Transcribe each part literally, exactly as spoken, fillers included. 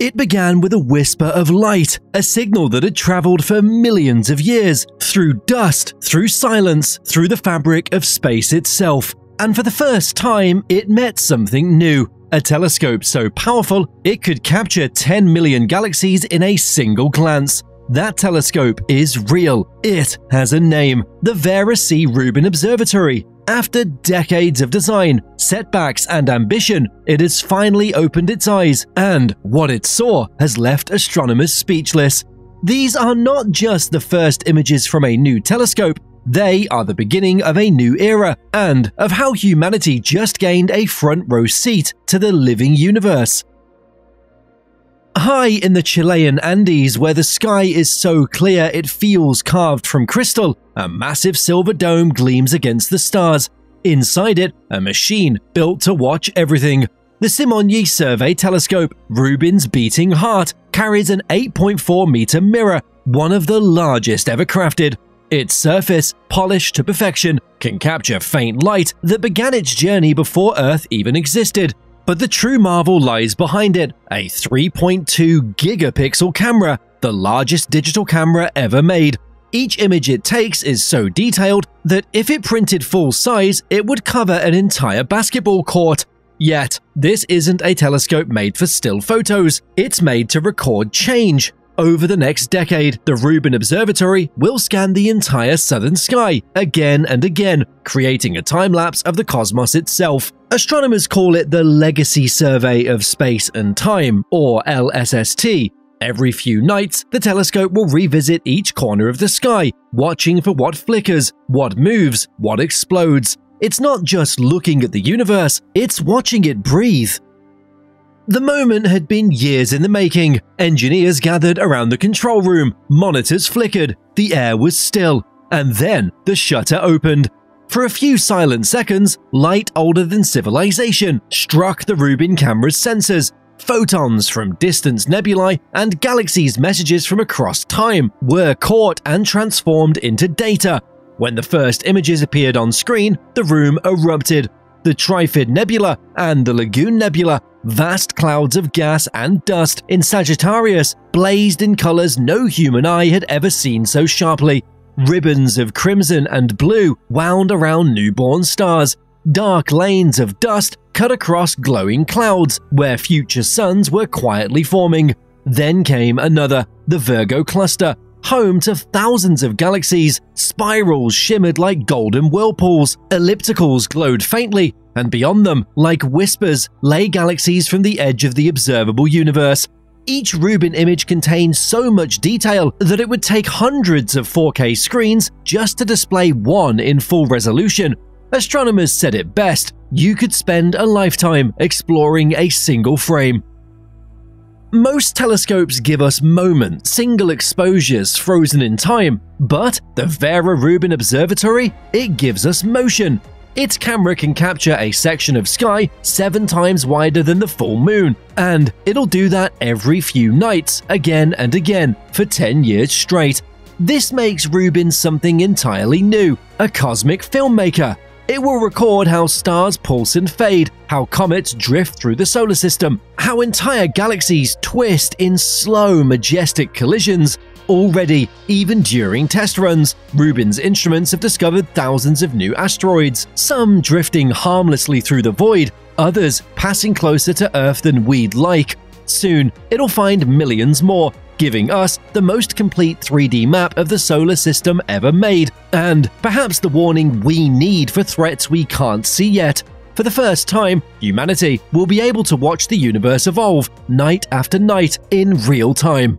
It began with a whisper of light, a signal that had traveled for millions of years, through dust, through silence, through the fabric of space itself. And for the first time, it met something new. A telescope so powerful, it could capture ten million galaxies in a single glance. That telescope is real. It has a name, the Vera C. Rubin Observatory. After decades of design, setbacks and ambition, it has finally opened its eyes, and what it saw has left astronomers speechless. These are not just the first images from a new telescope, they are the beginning of a new era, and of how humanity just gained a front row seat to the living universe. High in the Chilean Andes, where the sky is so clear it feels carved from crystal, a massive silver dome gleams against the stars. Inside it, a machine built to watch everything. The Simonyi survey telescope, Rubin's beating heart, carries an eight point four meter mirror, one of the largest ever crafted. Its surface, polished to perfection, can capture faint light that began its journey before Earth even existed. But the true marvel lies behind it, a three point two gigapixel camera, the largest digital camera ever made. Each image it takes is so detailed that if it printed full size, it would cover an entire basketball court. Yet, this isn't a telescope made for still photos, it's made to record change. Over the next decade, the Rubin Observatory will scan the entire southern sky again and again, creating a time-lapse of the cosmos itself. Astronomers call it the Legacy Survey of Space and Time, or L S S T. Every few nights, the telescope will revisit each corner of the sky, watching for what flickers, what moves, what explodes. It's not just looking at the universe, it's watching it breathe. The moment had been years in the making. Engineers gathered around the control room, monitors flickered, the air was still, and then the shutter opened. For a few silent seconds, light older than civilization struck the Rubin camera's sensors. Photons from distant nebulae and galaxies' messages from across time were caught and transformed into data. When the first images appeared on screen, the room erupted. The Trifid Nebula and the Lagoon Nebula, vast clouds of gas and dust in Sagittarius, blazed in colors no human eye had ever seen so sharply. Ribbons of crimson and blue wound around newborn stars. Dark lanes of dust cut across glowing clouds, where future suns were quietly forming. Then came another, the Virgo Cluster. Home to thousands of galaxies, spirals shimmered like golden whirlpools, ellipticals glowed faintly, and beyond them, like whispers, lay galaxies from the edge of the observable universe. Each Rubin image contains so much detail that it would take hundreds of four K screens just to display one in full resolution. Astronomers said it best, you could spend a lifetime exploring a single frame. Most telescopes give us moments, single exposures frozen in time, but the Vera Rubin Observatory, it gives us motion. Its camera can capture a section of sky seven times wider than the full moon, and it'll do that every few nights, again and again, for ten years straight. This makes Rubin something entirely new, a cosmic filmmaker. It will record how stars pulse and fade, how comets drift through the solar system, how entire galaxies twist in slow, majestic collisions. Already, even during test runs, Rubin's instruments have discovered thousands of new asteroids, some drifting harmlessly through the void, others passing closer to Earth than we'd like. Soon, it'll find millions more, giving us the most complete three D map of the solar system ever made, and perhaps the warning we need for threats we can't see yet. For the first time, humanity will be able to watch the universe evolve, night after night, in real time.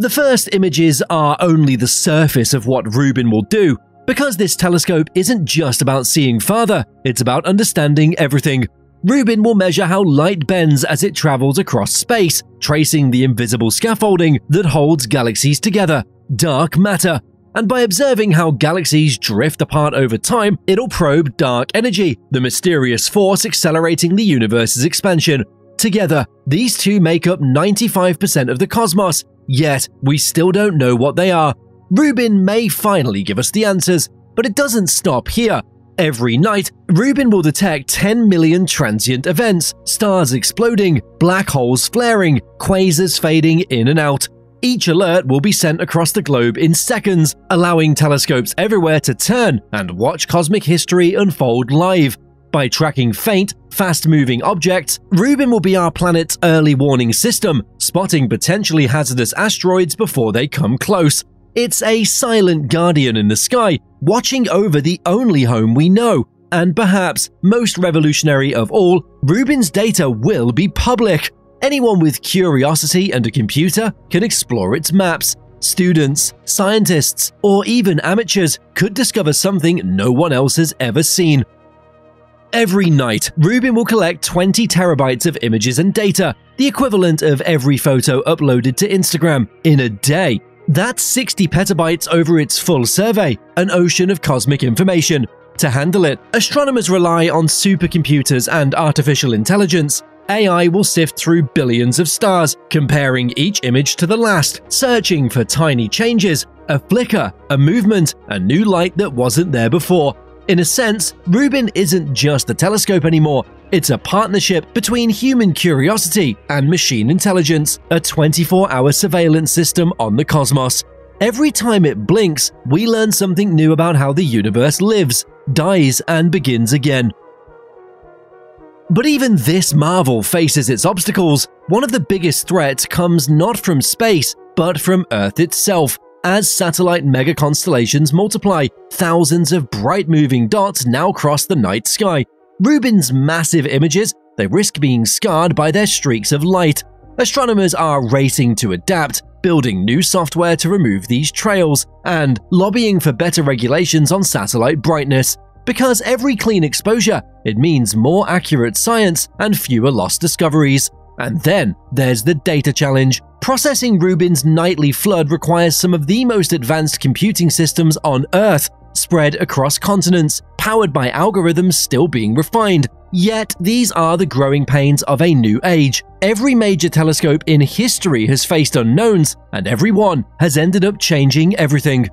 The first images are only the surface of what Rubin will do, because this telescope isn't just about seeing farther, it's about understanding everything. Rubin will measure how light bends as it travels across space, tracing the invisible scaffolding that holds galaxies together, dark matter. And by observing how galaxies drift apart over time, it'll probe dark energy, the mysterious force accelerating the universe's expansion. Together, these two make up ninety-five percent of the cosmos, yet we still don't know what they are. Rubin may finally give us the answers, but it doesn't stop here. Every night, Rubin will detect ten million transient events, stars exploding, black holes flaring, quasars fading in and out. Each alert will be sent across the globe in seconds, allowing telescopes everywhere to turn and watch cosmic history unfold live. By tracking faint, fast-moving objects, Rubin will be our planet's early warning system, spotting potentially hazardous asteroids before they come close. It's a silent guardian in the sky, watching over the only home we know. And perhaps, most revolutionary of all, Rubin's data will be public. Anyone with curiosity and a computer can explore its maps. Students, scientists, or even amateurs could discover something no one else has ever seen. Every night, Rubin will collect twenty terabytes of images and data, the equivalent of every photo uploaded to Instagram, in a day. That's sixty petabytes over its full survey, an ocean of cosmic information. To handle it, astronomers rely on supercomputers and artificial intelligence. A I will sift through billions of stars, comparing each image to the last, searching for tiny changes, a flicker, a movement, a new light that wasn't there before. In a sense, Rubin isn't just a telescope anymore. It's a partnership between human curiosity and machine intelligence, a twenty-four hour surveillance system on the cosmos. Every time it blinks, we learn something new about how the universe lives, dies, and begins again. But even this marvel faces its obstacles. One of the biggest threats comes not from space, but from Earth itself. As satellite mega-constellations multiply, thousands of bright-moving dots now cross the night sky. Rubin's massive images, they risk being scarred by their streaks of light. Astronomers are racing to adapt, building new software to remove these trails, and lobbying for better regulations on satellite brightness. Because every clean exposure, it means more accurate science and fewer lost discoveries. And then there's the data challenge. Processing Rubin's nightly flood requires some of the most advanced computing systems on Earth, spread across continents, powered by algorithms still being refined. Yet these are the growing pains of a new age. Every major telescope in history has faced unknowns, and every one has ended up changing everything.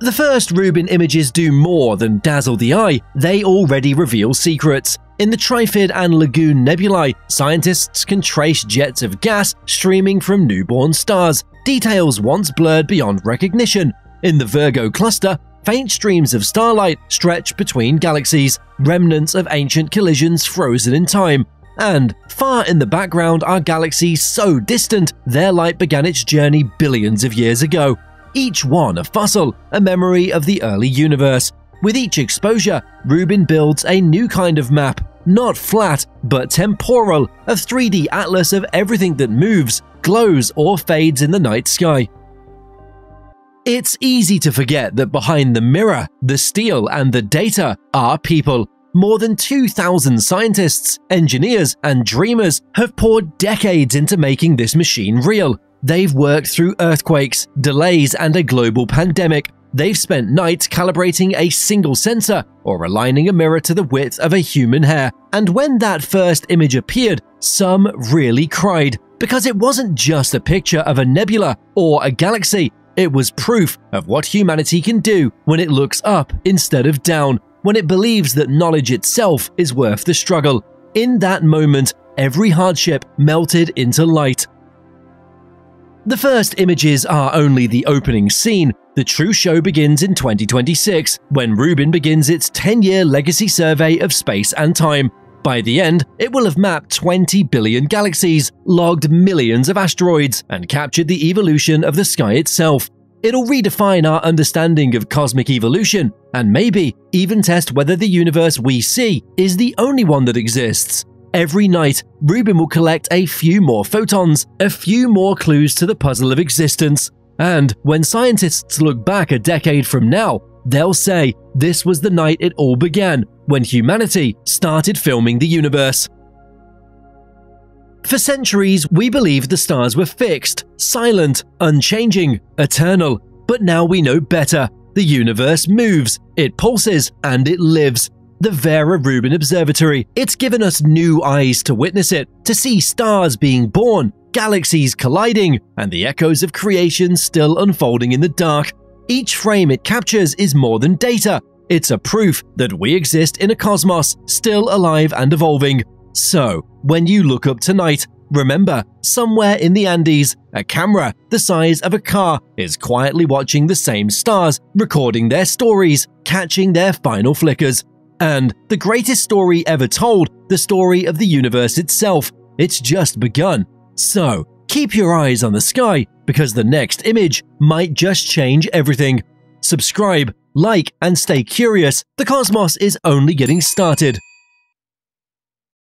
The first Rubin images do more than dazzle the eye, they already reveal secrets. In the Trifid and Lagoon nebulae, scientists can trace jets of gas streaming from newborn stars, details once blurred beyond recognition. In the Virgo Cluster, faint streams of starlight stretch between galaxies, remnants of ancient collisions frozen in time. And far in the background are galaxies so distant, their light began its journey billions of years ago. Each one a fossil, a memory of the early universe. With each exposure, Rubin builds a new kind of map, not flat, but temporal, a three D atlas of everything that moves, glows, or fades in the night sky. It's easy to forget that behind the mirror, the steel, and the data are people. More than two thousand scientists, engineers, and dreamers have poured decades into making this machine real. They've worked through earthquakes, delays, and a global pandemic. They've spent nights calibrating a single sensor or aligning a mirror to the width of a human hair. And when that first image appeared, some really cried, because it wasn't just a picture of a nebula or a galaxy. It was proof of what humanity can do when it looks up instead of down, when it believes that knowledge itself is worth the struggle. In that moment, every hardship melted into light. The first images are only the opening scene. The true show begins in twenty twenty-six, when Rubin begins its ten year Legacy Survey of Space and Time. By the end, it will have mapped twenty billion galaxies, logged millions of asteroids, and captured the evolution of the sky itself. It'll redefine our understanding of cosmic evolution, and maybe even test whether the universe we see is the only one that exists. Every night, Rubin will collect a few more photons, a few more clues to the puzzle of existence. And when scientists look back a decade from now, they'll say this was the night it all began, when humanity started filming the universe. For centuries, we believed the stars were fixed, silent, unchanging, eternal. But now we know better. The universe moves, it pulses, and it lives. The Vera Rubin Observatory. It's given us new eyes to witness it, to see stars being born, galaxies colliding, and the echoes of creation still unfolding in the dark. Each frame it captures is more than data. It's a proof that we exist in a cosmos still alive and evolving. So, when you look up tonight, remember, somewhere in the Andes, a camera the size of a car is quietly watching the same stars, recording their stories, catching their final flickers. And the greatest story ever told, the story of the universe itself, it's just begun. So, keep your eyes on the sky, because the next image might just change everything. Subscribe, like, and stay curious. The cosmos is only getting started.